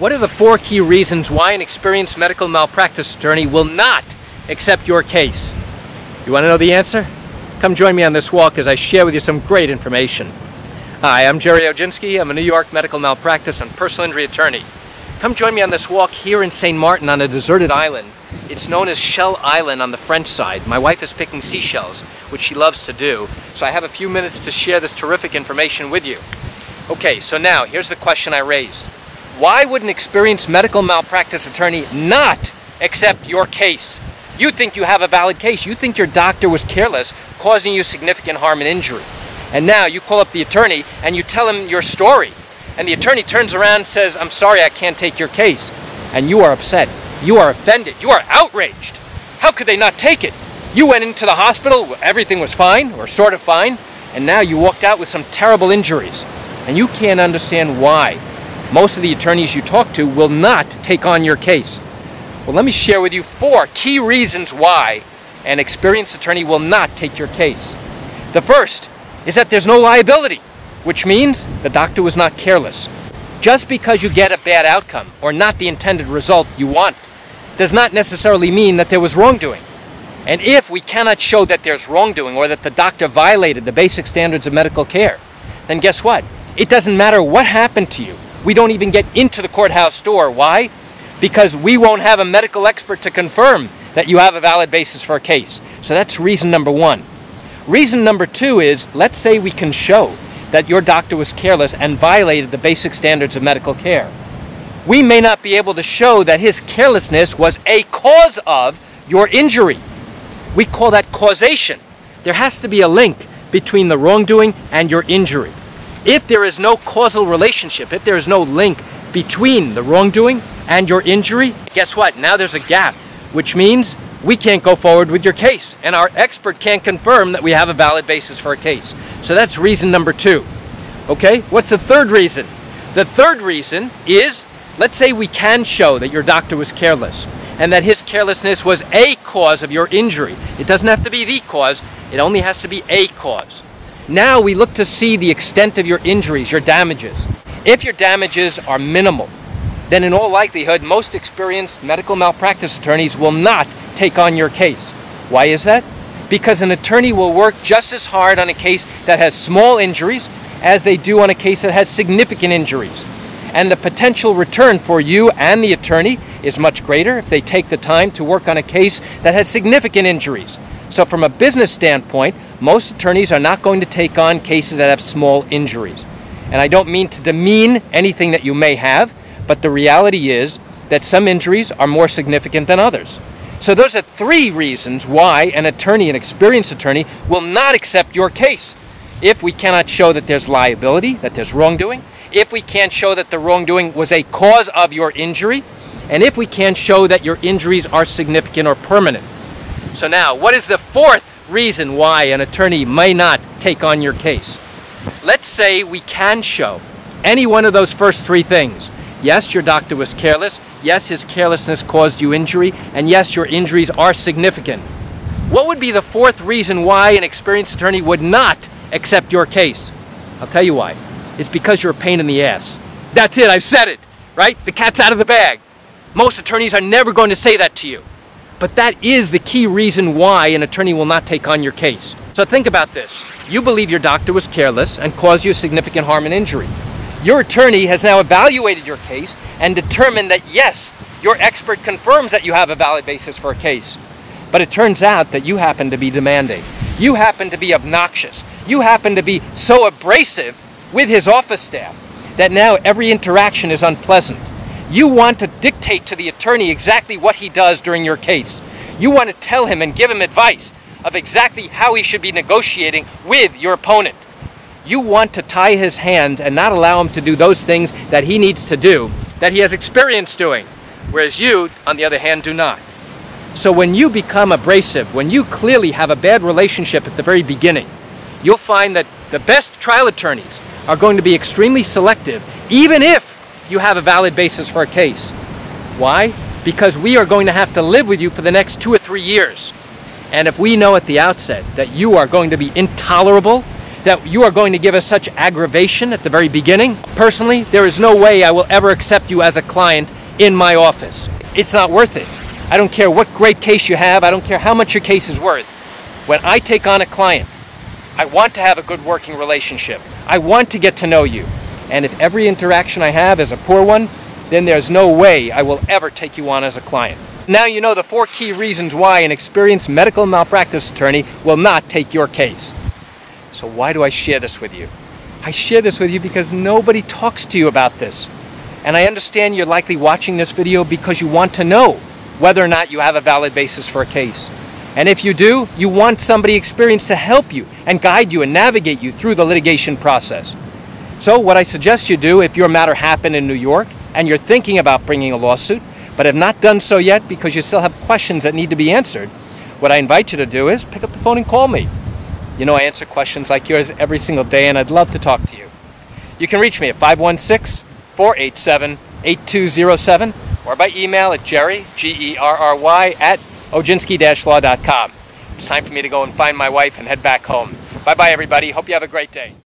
What are the four key reasons why an experienced medical malpractice attorney will not accept your case? You want to know the answer? Come join me on this walk as I share with you some great information. Hi, I'm Gerry Oginski. I'm a New York medical malpractice and personal injury attorney. Come join me on this walk here in St. Martin on a deserted island. It's known as Shell Island on the French side. My wife is picking seashells, which she loves to do. So I have a few minutes to share this terrific information with you. Okay, so now here's the question I raised. Why would an experienced medical malpractice attorney not accept your case? You think you have a valid case. You think your doctor was careless, causing you significant harm and injury. And now you call up the attorney and you tell him your story. And the attorney turns around and says, "I'm sorry, I can't take your case." And you are upset. You are offended. You are outraged. How could they not take it? You went into the hospital. Everything was fine, or sort of fine. And now you walked out with some terrible injuries. And you can't understand why. Most of the attorneys you talk to will not take on your case. Well, let me share with you four key reasons why an experienced attorney will not take your case. The first is that there's no liability, which means the doctor was not careless. Just because you get a bad outcome or not the intended result you want does not necessarily mean that there was wrongdoing. And if we cannot show that there's wrongdoing or that the doctor violated the basic standards of medical care, then guess what? It doesn't matter what happened to you. We don't even get into the courthouse door. Why? Because we won't have a medical expert to confirm that you have a valid basis for a case. So that's reason number one. Reason number two is, let's say we can show that your doctor was careless and violated the basic standards of medical care. We may not be able to show that his carelessness was a cause of your injury. We call that causation. There has to be a link between the wrongdoing and your injury. If there is no causal relationship, if there is no link between the wrongdoing and your injury, guess what? Now there's a gap, which means we can't go forward with your case, and our expert can't confirm that we have a valid basis for a case. So that's reason number two. Okay, what's the third reason? The third reason is, let's say we can show that your doctor was careless and that his carelessness was a cause of your injury. It doesn't have to be the cause, it only has to be a cause. Now we look to see the extent of your injuries, your damages. If your damages are minimal, then in all likelihood, most experienced medical malpractice attorneys will not take on your case. Why is that? Because an attorney will work just as hard on a case that has small injuries as they do on a case that has significant injuries. And the potential return for you and the attorney is much greater if they take the time to work on a case that has significant injuries. So from a business standpoint, most attorneys are not going to take on cases that have small injuries. And I don't mean to demean anything that you may have, but the reality is that some injuries are more significant than others. So those are three reasons why an attorney, an experienced attorney, will not accept your case. If we cannot show that there's liability, that there's wrongdoing, if we can't show that the wrongdoing was a cause of your injury, and if we can't show that your injuries are significant or permanent. So now, what is the fourth reason why an attorney may not take on your case? Let's say we can show any one of those first three things. Yes, your doctor was careless. Yes, his carelessness caused you injury. And yes, your injuries are significant. What would be the fourth reason why an experienced attorney would not accept your case? I'll tell you why. It's because you're a pain in the ass. That's it, I've said it, right? The cat's out of the bag. Most attorneys are never going to say that to you. But that is the key reason why an attorney will not take on your case. So think about this. You believe your doctor was careless and caused you significant harm and injury. Your attorney has now evaluated your case and determined that yes, your expert confirms that you have a valid basis for a case. But it turns out that you happen to be demanding. You happen to be obnoxious. You happen to be so abrasive with his office staff that now every interaction is unpleasant. You want to dictate to the attorney exactly what he does during your case. You want to tell him and give him advice of exactly how he should be negotiating with your opponent. You want to tie his hands and not allow him to do those things that he needs to do, that he has experience doing, whereas you, on the other hand, do not. So when you become abrasive, when you clearly have a bad relationship at the very beginning, you'll find that the best trial attorneys are going to be extremely selective, even if you have a valid basis for a case. Why? Because we are going to have to live with you for the next 2 or 3 years. And if we know at the outset that you are going to be intolerable, that you are going to give us such aggravation at the very beginning. Personally, there is no way I will ever accept you as a client in my office. It's not worth it. I don't care what great case you have. I don't care how much your case is worth. When I take on a client, I want to have a good working relationship. I want to get to know you. And if every interaction I have is a poor one, then there's no way I will ever take you on as a client. Now you know the 4 key reasons why an experienced medical malpractice attorney will not take your case. So why do I share this with you? I share this with you because nobody talks to you about this. And I understand you're likely watching this video because you want to know whether or not you have a valid basis for a case. And if you do, you want somebody experienced to help you and guide you and navigate you through the litigation process. So what I suggest you do if your matter happened in New York and you're thinking about bringing a lawsuit, but have not done so yet because you still have questions that need to be answered, what I invite you to do is pick up the phone and call me. You know, I answer questions like yours every single day, and I'd love to talk to you. You can reach me at 516-487-8207 or by email at Gerry, G-E-R-R-Y, at oginski-law.com. It's time for me to go and find my wife and head back home. Bye-bye, everybody. Hope you have a great day.